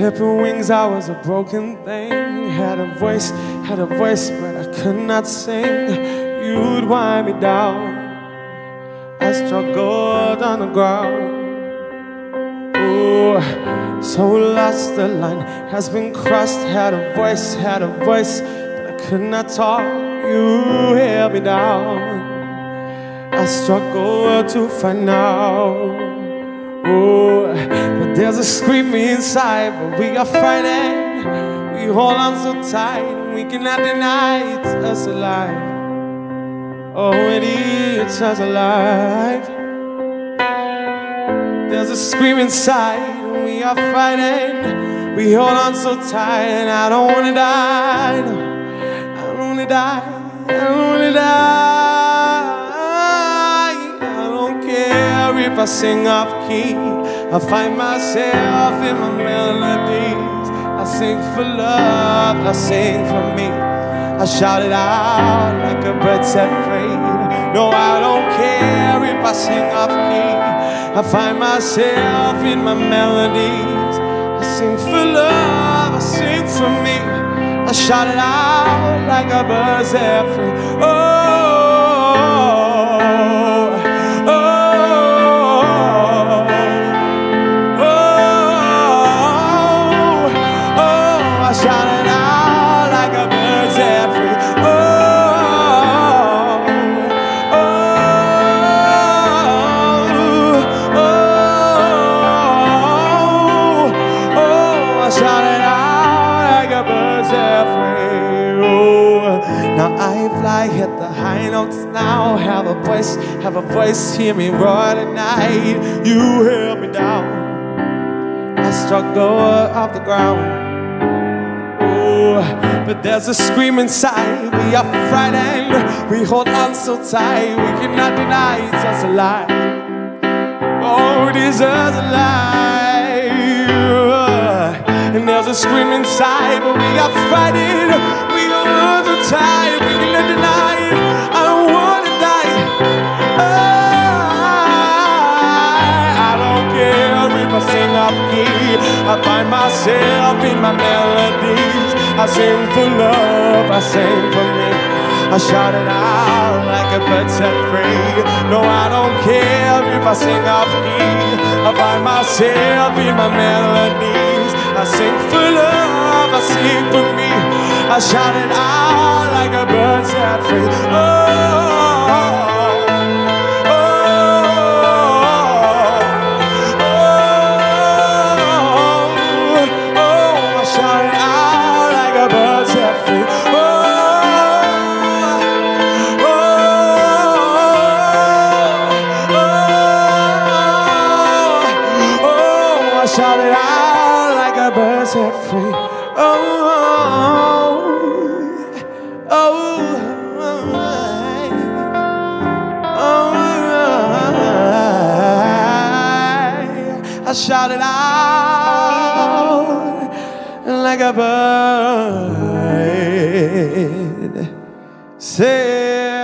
clipper wings, I was a broken thing. Had a voice, but I could not sing. You'd wind me down, I struggled on the ground. Ooh, so lost, the line has been crossed. Had a voice, but I could not talk. You held me down, I struggled to find out. Oh, but there's a screaming inside, but we are fighting. We hold on so tight, we cannot deny it's us alive. Oh, it is us alive. There's a scream inside, we are fighting. We hold on so tight, and I don't wanna die. No. I don't wanna die. I don't wanna die. If I sing off key, I find myself in my melodies. I sing for love, I sing for me. I shout it out like a bird set free. No, I don't care if I sing off key. I find myself in my melodies. I sing for love, I sing for me. I shout it out like a bird set free. Oh. Hit the high notes now. Have a voice, hear me roar tonight. You held me down, I struggle off the ground. Ooh, but there's a scream inside. We are frightened. We hold on so tight. We cannot deny it's us alive. Oh, it is us alive. And there's a scream inside, but we are fighting. We are so tight. We cannot deny it. I don't wanna die. I don't care if I sing off key. I find myself in my melodies. I sing for love. I sing for me. I shout it out like a bird set free. No, I don't care if I sing off key. I find myself in my melodies. I sing for love, I sing for me. I shout it out like a bird set free. Oh, oh, oh, oh, oh. I shout it out like a bird set free. Oh, oh, oh, oh, oh. I shout it out. Bird set free. Oh, oh, oh, oh, I shout it out like a bird set free.